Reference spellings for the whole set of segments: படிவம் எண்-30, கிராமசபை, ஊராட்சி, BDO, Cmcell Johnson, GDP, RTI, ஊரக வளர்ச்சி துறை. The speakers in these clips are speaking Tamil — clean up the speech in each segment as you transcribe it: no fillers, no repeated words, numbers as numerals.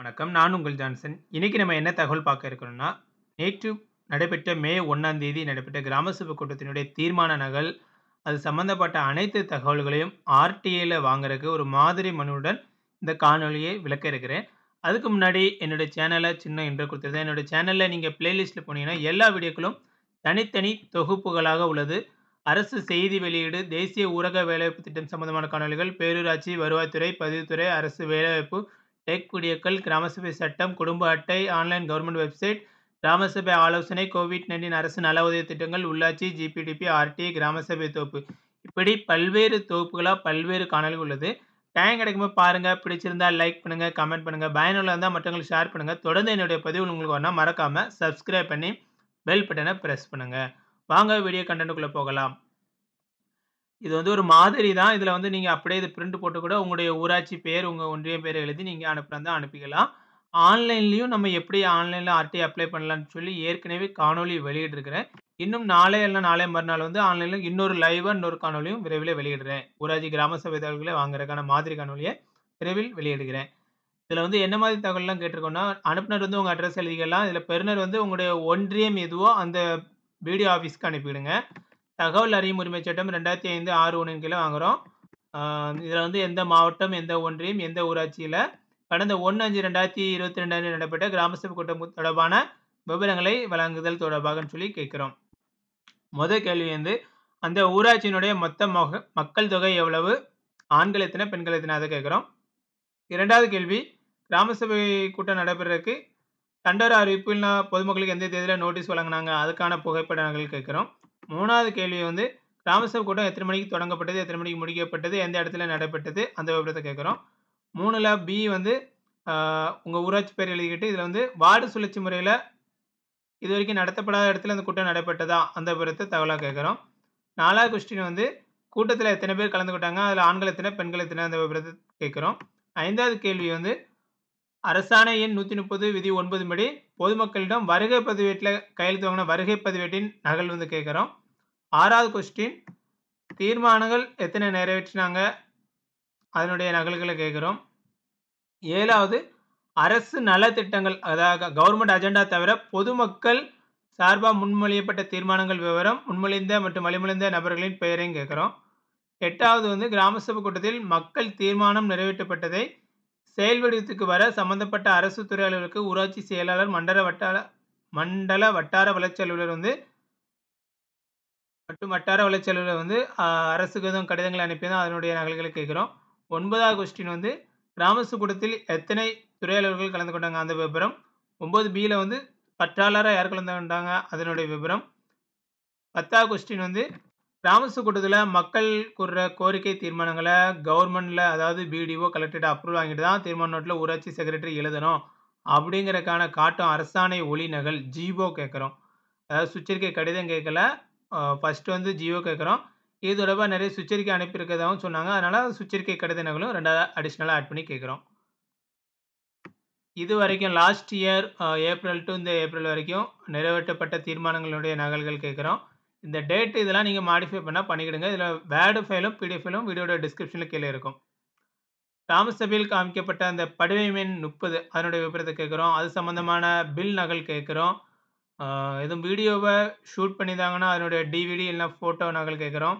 வணக்கம், நான் உங்கள் ஜான்சன். இன்றைக்கி நம்ம என்ன தகவல் பார்க்க இருக்கிறோம்னா, நேற்று நடைபெற்ற மே 1 நடைபெற்ற கிராம சபை கூட்டத்தினுடைய தீர்மான நகல், அது சம்பந்தப்பட்ட அனைத்து தகவல்களையும் RTIயில் வாங்குறதுக்கு ஒரு மாதிரி மனுவுடன் இந்த காணொலியை விளக்க இருக்கிறேன். அதுக்கு முன்னாடி என்னுடைய சேனலை சின்ன இன்ட்ரோ கொடுத்துருந்தேன். என்னுடைய சேனலில் நீங்கள் பிளேலிஸ்ட்டில் போனீங்கன்னா எல்லா வீடியோக்களும் தனித்தனி தொகுப்புகளாக உள்ளது. அரசு செய்தி வெளியீடு, தேசிய ஊரக வேலைவாய்ப்பு திட்டம் சம்பந்தமான காணொலிகள், பேரூராட்சி, வருவாய்த்துறை, பதிவுத்துறை, அரசு வேலைவாய்ப்பு, டெக் வீடியோக்கள், கிராம சபை சட்டம், குடும்ப அட்டை, ஆன்லைன் கவர்மெண்ட் வெப்சைட், கிராம சபை ஆலோசனை, COVID-19 அரசு நல உதவி திட்டங்கள், உள்ளாட்சி, GDP, RTI, கிராம சபை தொகுப்பு, இப்படி பல்வேறு தொகுப்புகளாக பல்வேறு காணொலிகள் உள்ளது. டைம் கிடைக்கும்போது பாருங்கள். பிடிச்சிருந்தால் லைக் பண்ணுங்கள், கமெண்ட் பண்ணுங்கள். பயனுள்ள இருந்தால் மற்றவங்களுக்கு ஷேர் பண்ணுங்கள். தொடர்ந்து என்னுடைய பதிவு உங்களுக்கு வரணும். மறக்காமல் சப்ஸ்கிரைப் பண்ணி பெல் பட்டனை ப்ரெஸ் பண்ணுங்கள். வாங்க வீடியோ கண்டென்ட்டுக்குள்ளே போகலாம். இது வந்து ஒரு மாதிரி தான். இதில் வந்து நீங்கள் அப்படியே இது பிரிண்ட் போட்டு கூட உங்களுடைய ஊராட்சி பேர், உங்கள் ஒன்றிய பேர் எழுதி நீங்கள் அனுப்புகிறதா அனுப்பிக்கலாம். ஆன்லைன்லேயும் நம்ம எப்படி ஆன்லைனில் RTI அப்ளை பண்ணலான்னு சொல்லி ஏற்கனவே காணொலி வெளியிட்டிருக்கிறேன். இன்னும் நாளை இல்லை நாளை மறுநாள் வந்து ஆன்லைனில் இன்னொரு லைவாக இன்னொரு காணொலியும் விரைவில் வெளியிடுறேன். ஊராட்சி கிராம சபை தகவல்களை வாங்குறதுக்கான மாதிரி காணொலியை விரைவில் வெளியிடுகிறேன். இதில் வந்து என்ன மாதிரி தகவல்லாம் கேட்டிருக்கோன்னா, அனுப்புனர் வந்து உங்கள் அட்ரஸ் எழுதிக்கலாம். இதில் பெறுநர் வந்து உங்களுடைய ஒன்றியம் எதுவோ அந்த BDO ஆஃபீஸ்க்கு அனுப்பிவிடுங்க. தகவல் அறியும் உரிமை சட்டம் 2005 6 1 கீழே வாங்குகிறோம். இதில் வந்து எந்த மாவட்டம், எந்த ஒன்றியம், எந்த ஊராட்சியில் கடந்த 1/5/2022 அன்று நடைபெற்ற கிராம சபை கூட்டம் தொடர்பான விவரங்களை வழங்குதல் தொடர்பாகன்னு சொல்லி கேட்குறோம். முதல் கேள்வி வந்து, அந்த ஊராட்சியினுடைய மொத்த மக்கள் தொகை எவ்வளவு, ஆண்கள் எத்தனை, பெண்கள் எத்தனை, அதை கேட்குறோம். இரண்டாவது கேள்வி, கிராம சபை கூட்டம் நடைபெறதுக்கு தண்டோர அறிவிப்பில் பொதுமக்களுக்கு எந்த தேதியில் நோட்டீஸ் வழங்கினாங்க, அதுக்கான புகைப்படங்கள் கேட்குறோம். மூணாவது கேள்வி வந்து, கிராம சபை கூட்டம் எத்தனை மணிக்கு தொடங்கப்பட்டது, எத்தனை மணிக்கு முடிக்கப்பட்டது, எந்த இடத்துல நடைபெற்றது, அந்த விவரத்தை கேட்குறோம். 3ல் B வந்து உங்கள் ஊராட்சி பேர் எழுதிக்கிட்டு இதில் வந்து வார்டு சுழற்சி முறையில் இது வரைக்கும் நடத்தப்படாத இடத்துல அந்த கூட்டம் நடைபெற்றதா, அந்த விவரத்தை தகவலாக கேட்குறோம். 4வது கொஸ்டின் வந்து, கூட்டத்தில் எத்தனை பேர் கலந்துக்கிட்டாங்க, அதில் ஆண்கள் எத்தனை, பெண்கள் எத்தனை, அந்த விவரத்தை கேட்குறோம். 5வது கேள்வி வந்து, அரசாணை எண் 130 விதி 9 படி பொதுமக்களிடம் வருகை பதிவேட்டில் கையெழுத்து வாங்கின வருகை பதிவேட்டின் நகல் வந்து கேட்குறோம். 6வது கொஸ்டின், தீர்மானங்கள் எத்தனை நிறைவேற்றினாங்க, அதனுடைய நகல்களை கேட்குறோம். 7வது, அரசு நலத்திட்டங்கள், அதாவது கவர்மெண்ட் அஜெண்டா தவிர பொதுமக்கள் சார்பாக முன்மொழியப்பட்ட தீர்மானங்கள் விவரம், முன்மொழிந்த மற்றும் வழிமொழிந்த நபர்களின் பெயரையும் கேட்குறோம். 8வது வந்து, கிராம சபை கூட்டத்தில் மக்கள் தீர்மானம் நிறைவேற்றப்பட்டதை செயல் வடிவத்துக்கு வர சம்பந்தப்பட்ட அரசு துறை அலுவலருக்கு ஊராட்சி செயலாளர், மண்டல வட்டார வளர்ச்சி அலுவலர் வந்து மற்றும் வட்டார வளர்ச்சி அலுவலர் வந்து அரசுக்கு கடிதங்கள் அனுப்பி தான் அதனுடைய நகல்களை கேட்குறோம். 9வது கொஸ்டின் வந்து, கிராம சபை கூட்டத்தில் எத்தனை துறையாளர்கள் கலந்து கொண்டாங்க, அந்த விபரம். 9B வந்து பற்றாளராக யார் கலந்து கொண்டாங்க, அதனுடைய விபரம். 10வது கொஸ்டின் வந்து, கிராம சபை கூட்டத்தில் மக்கள் கூறுற கோரிக்கை தீர்மானங்களை கவர்மெண்டில், அதாவது BDO கலெக்டரேட் அப்ரூவல் வாங்கிட்டு தான் தீர்மான நோட்டில் ஊராட்சி செக்ரட்டரி எழுதணும் அப்படிங்கிறக்கான காட்டும் அரசாணை ஒளி நகல் GO கேட்குறோம். அதாவது சுச்சரிக்கை கடிதம் கேட்கல, ஃபஸ்ட்டு வந்து GO கேட்குறோம். இது தொடர்பாக நிறைய சுச்சரிக்கை அனுப்பியிருக்கிறதாகவும் சொன்னாங்க. அதனால் சுச்சரிக்கை கடித நகலும் 2வது அடிஷ்னலாக ஆட் பண்ணி கேட்குறோம். இது வரைக்கும் லாஸ்ட் இயர் ஏப்ரல் டு இந்த ஏப்ரல் வரைக்கும் நிறைவேற்றப்பட்ட தீர்மானங்களுடைய நகல்கள் கேட்குறோம். இந்த டேட் இதெல்லாம் நீங்கள் மாடிஃபை பண்ணால் பண்ணிக்கிடுங்க. இதில் வேர்டு ஃபைலும் PDF வீடியோட டிஸ்கிரிப்ஷனில் கீழே இருக்கும். கிராம சபையில் காமிக்கப்பட்ட அந்த படுவைமீன் 30 அதனுடைய விபரத்தை கேட்குறோம். அது சம்மந்தமான பில் நகல் கேட்குறோம். எதுவும் வீடியோவை ஷூட் பண்ணியிருந்தாங்கன்னா அதனுடைய DVD இல்லைனா ஃபோட்டோ நகல் கேட்குறோம்.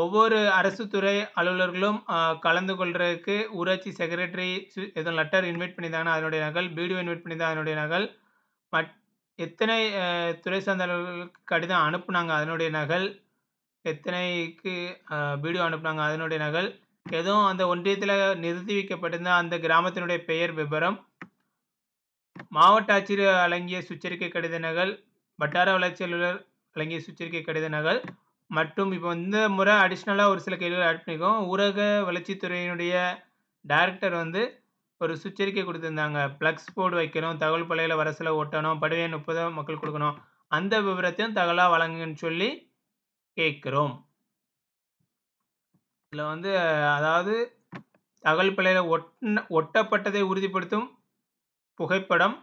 ஒவ்வொரு அரசு துறை அலுவலர்களும் கலந்து கொள்றதுக்கு ஊராட்சி செக்ரட்டரி எதுவும் லெட்டர் இன்வைட் பண்ணியிருந்தாங்கன்னா அதனுடைய நகல், BDO இன்வைட் பண்ணியிருந்தால் அதனுடைய நகல், எத்தனை துறை சார்ந்த அலுவலர்களுக்கு கடிதம் அனுப்புனாங்க அதனுடைய நகல், எத்தனைக்கு BDO அனுப்புனாங்க அதனுடைய நகல், எதுவும் அந்த ஒன்றியத்தில் நிறுத்தி வைக்கப்பட்டிருந்தால் அந்த கிராமத்தினுடைய பெயர் விபரம், மாவட்ட ஆட்சியர் வழங்கிய சுச்சரிக்கை கடித நகல், வட்டார வளர்ச்சி அலுவலர் வழங்கிய சுச்சரிக்கை கடித நகல் மற்றும் இப்போ இந்த முறை அடிஷ்னலாக ஒரு சில கேள்விகள் ஆட் பண்ணிக்கோம். ஊரக வளர்ச்சித்துறையினுடைய டைரக்டர் வந்து ஒரு சுச்சரிக்கை கொடுத்துருந்தாங்க. பிளக்ஸ் போர்டு வைக்கணும், தகவல் பழையில வரசில் ஓட்டணும், படுவையை 30 மக்கள் கொடுக்கணும், அந்த விவரத்தையும் தகவலாக வழங்குன்னு சொல்லி கேட்குறோம். இதில் வந்து அதாவது தகவல் பழையில ஒட்டப்பட்டதை உறுதிப்படுத்தும் புகைப்படம்,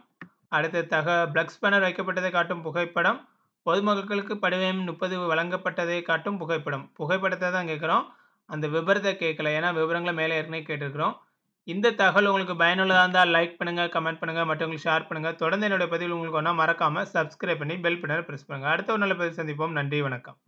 அடுத்த பிளக்ஸ் பேனர் வைக்கப்பட்டதை காட்டும் புகைப்படம், பொதுமக்களுக்கு படுவேம் 30 வழங்கப்பட்டதை காட்டும் புகைப்படம். புகைப்படத்தை தான் கேட்குறோம், அந்த விபரத்தை கேட்கல. ஏன்னா விவரங்களை மேலே ஏற்கனவே கேட்டிருக்கிறோம். இந்த தகவல் உங்களுக்கு பயனுள்ளதா இருந்தா லைக் பண்ணுங்க கமெண்ட் பண்ணுங்க மற்றவங்களுக்கு ஷேர் பண்ணுங்க தொடர்ந்து என்னோட பதிவு உங்களுக்கு மறக்காம subscribe பண்ணி bell button press பண்ணுங்க அடுத்த ஒரு நல்ல பதிவு சந்திப்போம் நன்றி வணக்கம்